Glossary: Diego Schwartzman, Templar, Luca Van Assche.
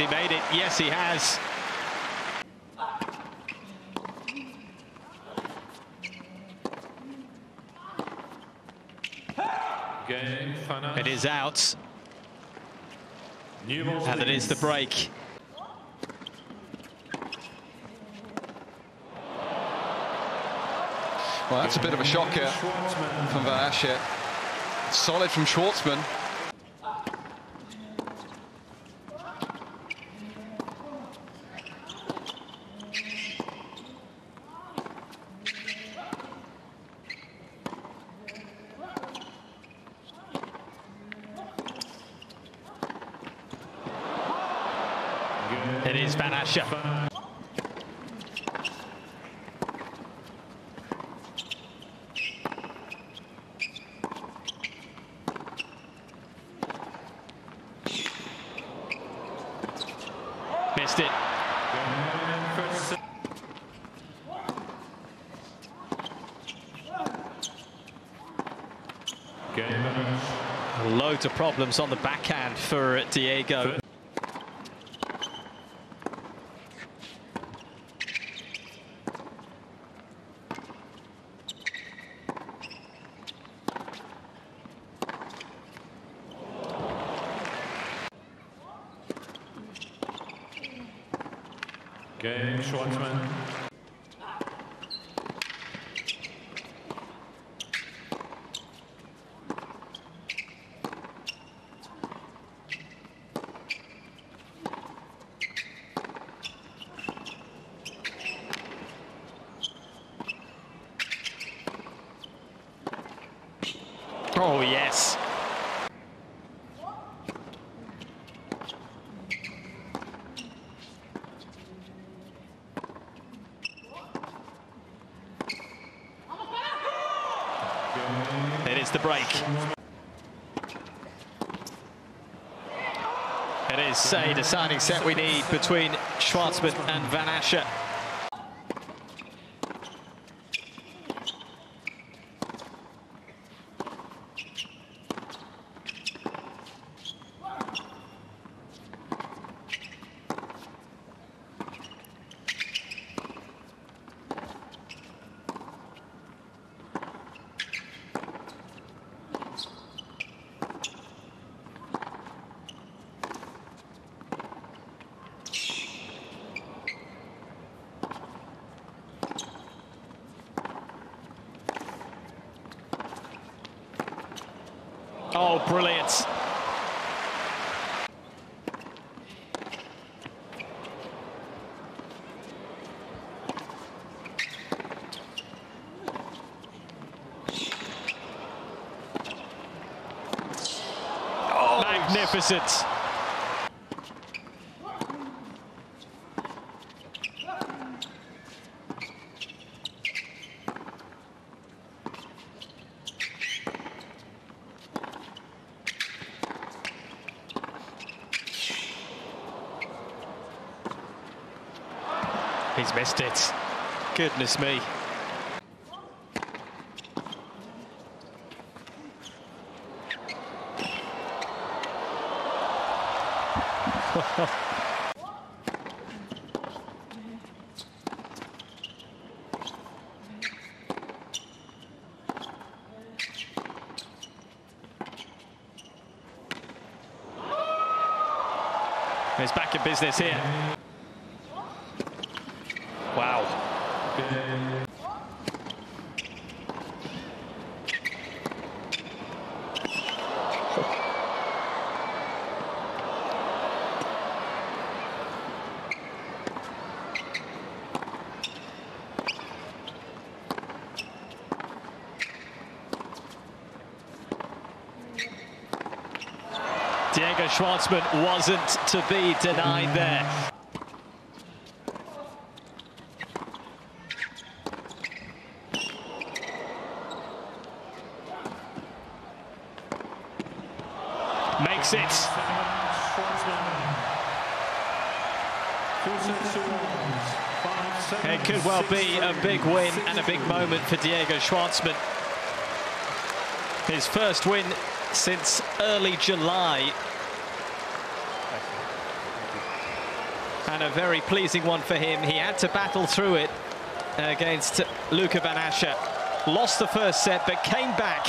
he made it? Yes, he has. It is out. And it is the break. Well, that's a bit of a shocker from Van Assche. Solid from Schwartzman. It is Van Assche. Missed it. Loads of problems on the backhand for Diego. Schwartzman. Oh, yes. It is the break. It is a deciding set we need between Schwartzman and Van Assche. Oh, brilliant. Oh, magnificent. He's missed it. Goodness me. He's back in business here. Wow. Diego Schwartzman wasn't to be denied there. Makes it. It could well be a big win and a big moment for Diego Schwartzman. His first win since early July. and a very pleasing one for him. He had to battle through it against Luca Van Assche. Lost the first set, but came back.